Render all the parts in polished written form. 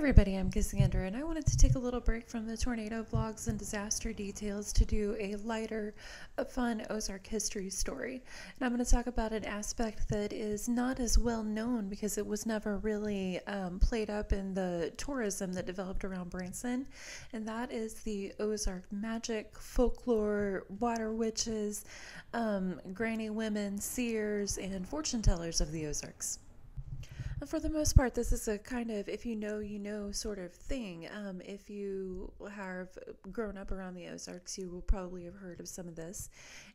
everybody, I'm Cassandra, and I wanted to take a little break from the tornado vlogs and disaster details to do a lighter, fun Ozark history story. And I'm going to talk about an aspect that is not as well known because it was never really played up in the tourism that developed around Branson, and that is the Ozark magic, folklore, water witches, granny women, seers, and fortune tellers of the Ozarks. For the most part, this is a kind of, if you know, you know sort of thing. If you have grown up around the Ozarks, you will probably have heard of some of this.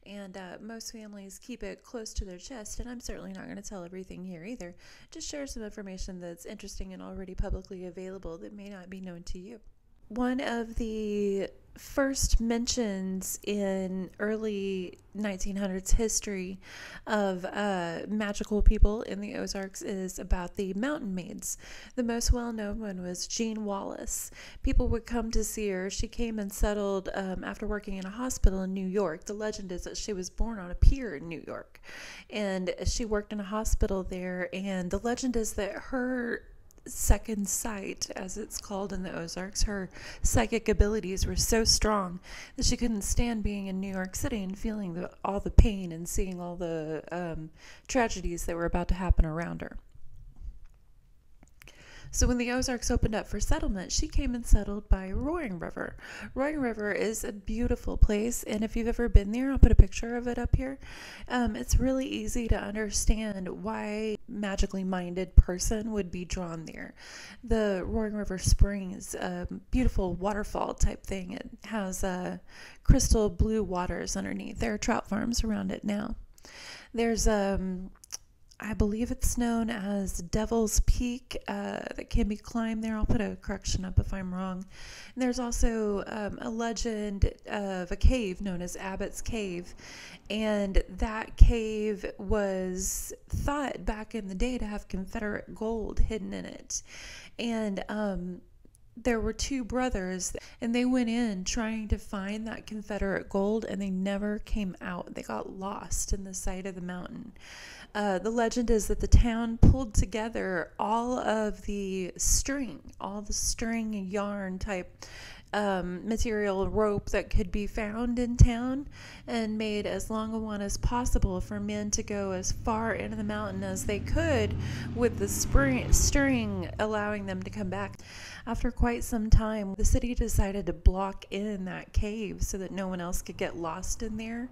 And most families keep it close to their chest, and I'm certainly not going to tell everything here either. Just share some information that's interesting and already publicly available that may not be known to you. One of the first mentions in early 1900s history of magical people in the Ozarks is about the mountain maids. The most well-known one was Jean Wallace. People would come to see her. She came and settled after working in a hospital in New York. The legend is that she was born on a pier in New York, and she worked in a hospital there, and the legend is that her second sight, as it's called in the Ozarks, her psychic abilities were so strong that she couldn't stand being in New York City and feeling all the pain and seeing all the tragedies that were about to happen around her. So when the Ozarks opened up for settlement, she came and settled by Roaring River. Roaring River is a beautiful place, and if you've ever been there, I'll put a picture of it up here. It's really easy to understand why a magically minded person would be drawn there. The Roaring River Springs, a beautiful waterfall type thing. It has crystal blue waters underneath. There are trout farms around it now. There's I believe it's known as Devil's Peak that can be climbed there. I'll put a correction up if I'm wrong. And there's also a legend of a cave known as Abbott's Cave. And that cave was thought back in the day to have Confederate gold hidden in it. And there were two brothers, and they went in trying to find that Confederate gold, and they never came out. They got lost in the side of the mountain. The legend is that the town pulled together all of the string, yarn type material, rope that could be found in town, and made as long a one as possible for men to go as far into the mountain as they could with the string allowing them to come back. After quite some time, the city decided to block in that cave so that no one else could get lost in there.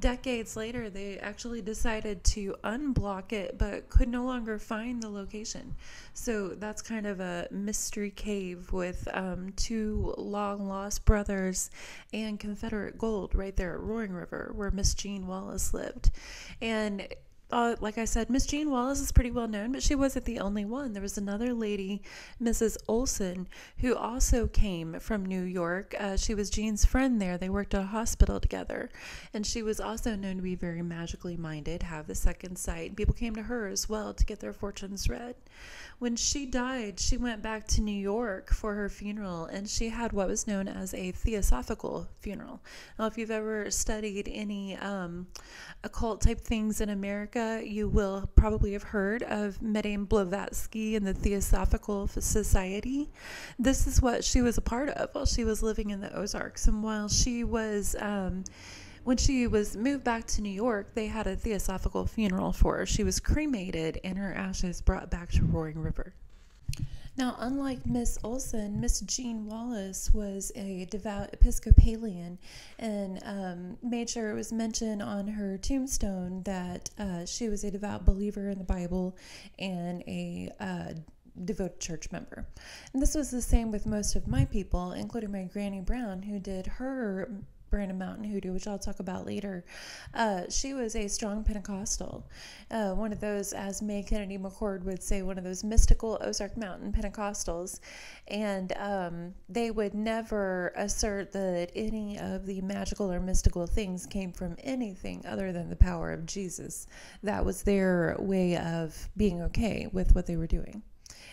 Decades later, they actually decided to unblock it, but could no longer find the location. So that's kind of a mystery cave with two long-lost brothers and Confederate gold right there at Roaring River, where Miss Jean Wallace lived. And like I said, Miss Jean Wallace is pretty well known, but she wasn't the only one. There was another lady, Mrs. Olson, who also came from New York. She was Jean's friend there. They worked at a hospital together. And she was also known to be very magically minded, have the second sight. People came to her as well to get their fortunes read. When she died, she went back to New York for her funeral, and she had what was known as a theosophical funeral. Now, if you've ever studied any occult type things in America, you will probably have heard of Madame Blavatsky and the Theosophical Society. This is what she was a part of while she was living in the Ozarks. And while she was, when she was moved back to New York, they had a theosophical funeral for her. She was cremated and her ashes brought back to Roaring River. Now, unlike Miss Olson, Miss Jean Wallace was a devout Episcopalian, and made sure it was mentioned on her tombstone that she was a devout believer in the Bible and a devoted church member. And this was the same with most of my people, including my Granny Brown, who did her Brandon Mountain Hoodoo, which I'll talk about later. She was a strong Pentecostal, one of those, as May Kennedy McCord would say, one of those mystical Ozark Mountain Pentecostals, and they would never assert that any of the magical or mystical things came from anything other than the power of Jesus. That was their way of being okay with what they were doing.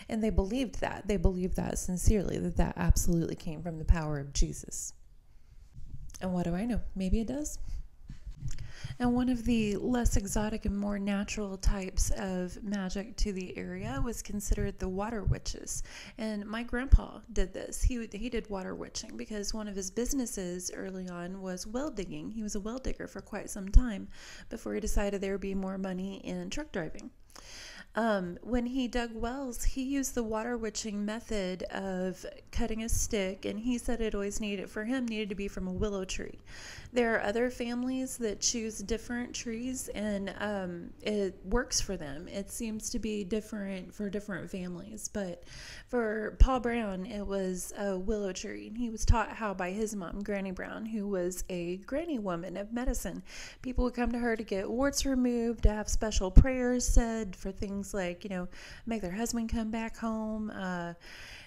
And they believed that. They believed that sincerely, that that absolutely came from the power of Jesus. And what do I know? Maybe it does. And one of the less exotic and more natural types of magic to the area was considered the water witches. And my grandpa did this. He did water witching because one of his businesses early on was well digging. He was a well digger for quite some time before he decided there would be more money in truck driving. When he dug wells, he used the water witching method of cutting a stick, and he said it always needed, for him, needed to be from a willow tree. There are other families that choose different trees, and it works for them. It seems to be different for different families, but for Paul Brown, it was a willow tree, and he was taught how by his mom, Granny Brown, who was a granny woman of medicine. People would come to her to get warts removed, to have special prayers said for things like, you know, make their husband come back home,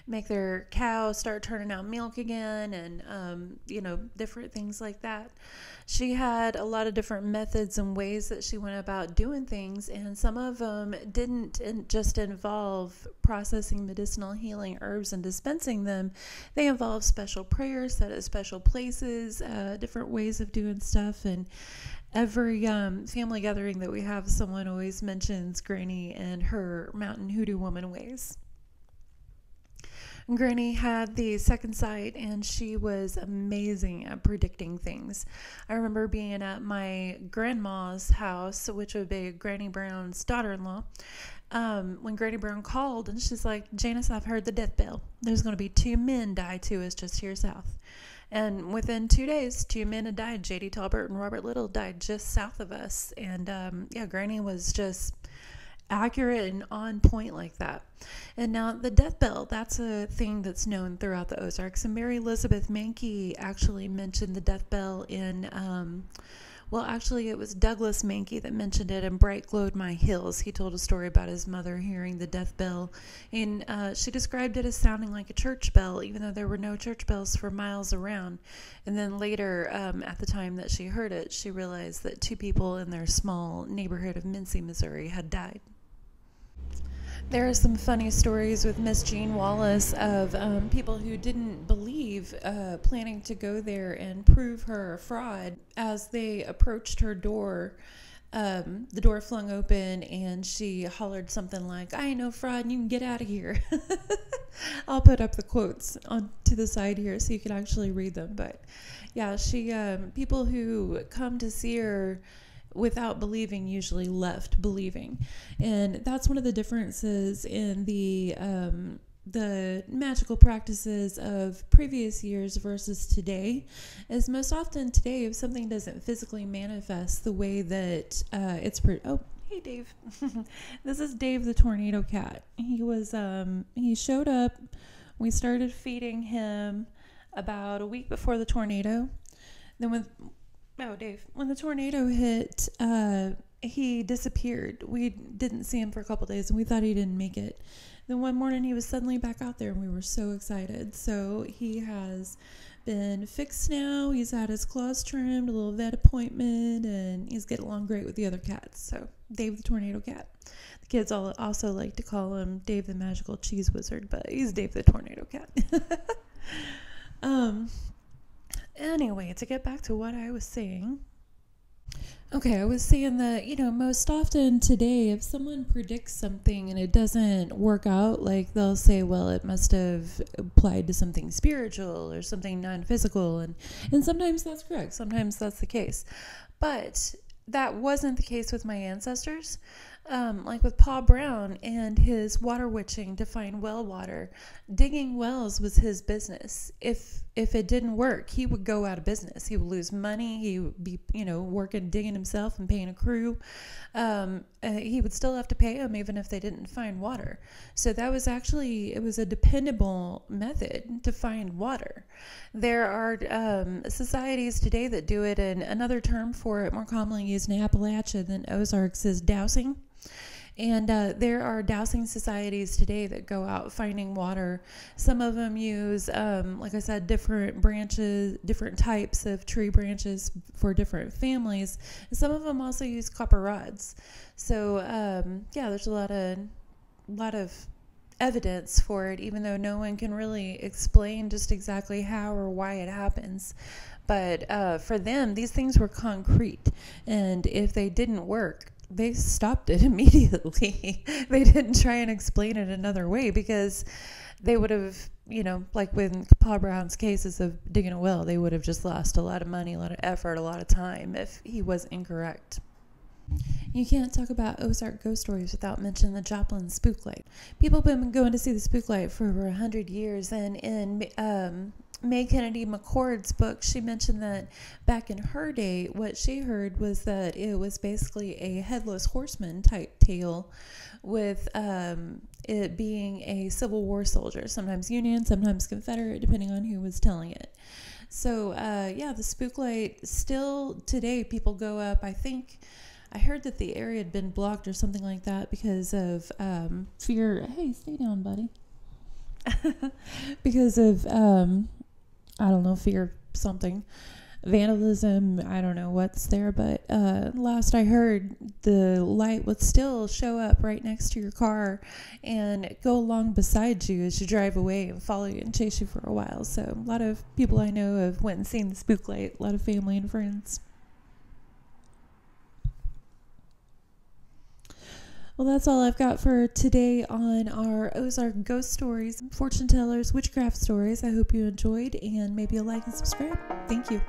make their cow start turning out milk again, and, you know, different things like that. She had a lot of different methods and ways that she went about doing things, and some of them didn't just involve processing medicinal healing herbs and dispensing them. They involved special prayers set at special places, different ways of doing stuff, and every family gathering that we have, someone always mentions Granny and her mountain hoodoo woman ways. Granny had the second sight, and she was amazing at predicting things. I remember being at my grandma's house, which would be Granny Brown's daughter-in-law, when Granny Brown called, and she's like, "Janice, I've heard the death bell. There's going to be 2 men die to us just here south." And within 2 days, 2 men had died. J.D. Talbert and Robert Little died just south of us. And, yeah, Granny was just accurate and on point like that. And now the death bell, that's a thing that's known throughout the Ozarks. And Mary Elizabeth Mahnkey actually mentioned the death bell in, well, actually, it was Douglas Mahnkey that mentioned it in Bright Glowed My Hills. He told a story about his mother hearing the death bell, and she described it as sounding like a church bell, even though there were no church bells for miles around. And then later, at the time that she heard it, she realized that 2 people in their small neighborhood of Mincy, Missouri, had died. There are some funny stories with Miss Jean Wallace of people who didn't believe, planning to go there and prove her a fraud. As they approached her door, the door flung open and she hollered something like, "I ain't no fraud and you can get out of here." I'll put up the quotes on to the side here so you can actually read them. But yeah, she people who come to see her without believing usually left believing, and that's one of the differences in the magical practices of previous years versus today. Is most often today, if something doesn't physically manifest the way that it's oh, hey Dave. This is Dave the tornado cat. He was he showed up. We started feeding him about a week before the tornado. Then with oh, Dave. When the tornado hit, he disappeared. We didn't see him for a couple days, and we thought he didn't make it. Then one morning, he was suddenly back out there, and we were so excited. So he has been fixed now. He's had his claws trimmed, a little vet appointment, and he's getting along great with the other cats. So Dave the tornado cat. The kids all also like to call him Dave the magical cheese wizard, but he's Dave the tornado cat. Anyway, to get back to what I was saying. Okay, I was saying that, you know, most often today, if someone predicts something and it doesn't work out, like they'll say, well, it must have applied to something spiritual or something non-physical. And sometimes that's correct. Sometimes that's the case. But that wasn't the case with my ancestors. Like with Paul Brown and his water witching to find well water, digging wells was his business. If it didn't work, he would go out of business. He would lose money. He would be, you know, working, digging himself and paying a crew. He would still have to pay them even if they didn't find water. So that was actually, it was a dependable method to find water. There are societies today that do it, and another term for it more commonly used in Appalachia than Ozarks is dowsing. And there are dowsing societies today that go out finding water. Some of them use, like I said, different branches, different types of tree branches for different families. And some of them also use copper rods. So, yeah, there's a lot of evidence for it, even though no one can really explain just exactly how or why it happens. But for them, these things were concrete, and if they didn't work, they stopped it immediately. They didn't try and explain it another way, because they would have, you know, like with Paul Brown's cases of digging a well, they would have just lost a lot of money, a lot of effort, a lot of time if he was incorrect. You can't talk about Ozark ghost stories without mentioning the Joplin spook light. People have been going to see the spook light for over 100 years, and in May Kennedy McCord's book, she mentioned that back in her day, what she heard was that it was basically a headless horseman type tale, with it being a Civil War soldier, sometimes Union, sometimes Confederate, depending on who was telling it. So yeah, the spook light, still today people go up. I think I heard that the area had been blocked or something like that because of fear. Hey, stay down, buddy. Because of I don't know, fear something, vandalism, I don't know what's there, but last I heard, the light would still show up right next to your car and go along beside you as you drive away and follow you and chase you for a while. So a lot of people I know have went and seen the spook light, a lot of family and friends. Well, that's all I've got for today on our Ozark ghost stories, fortune tellers, witchcraft stories. I hope you enjoyed, and maybe you'll like and subscribe. Thank you.